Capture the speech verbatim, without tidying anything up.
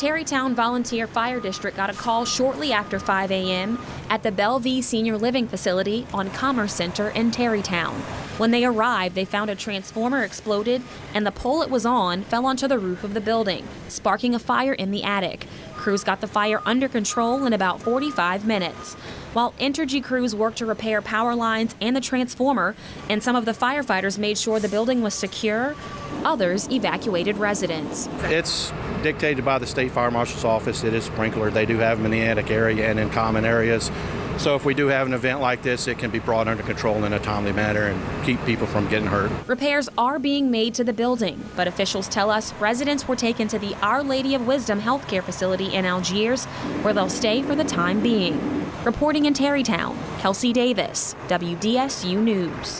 Terrytown Volunteer Fire District got a call shortly after five A M at the Belle V Senior Living Facility on Commerce Center in Terrytown. When they arrived, they found a transformer exploded and the pole it was on fell onto the roof of the building, sparking a fire in the attic. Crews got the fire under control in about forty-five minutes. While Entergy crews worked to repair power lines and the transformer, and some of the firefighters made sure the building was secure, others evacuated residents. It's dictated by the state fire marshal's office. It is sprinkler. They do have them in the attic area and in common areas. So if we do have an event like this, it can be brought under control in a timely manner and keep people from getting hurt. Repairs are being made to the building, but officials tell us residents were taken to the Our Lady of Wisdom Healthcare Facility in Algiers, where they'll stay for the time being. Reporting in Terrytown, Kelsey Davis, W D S U News.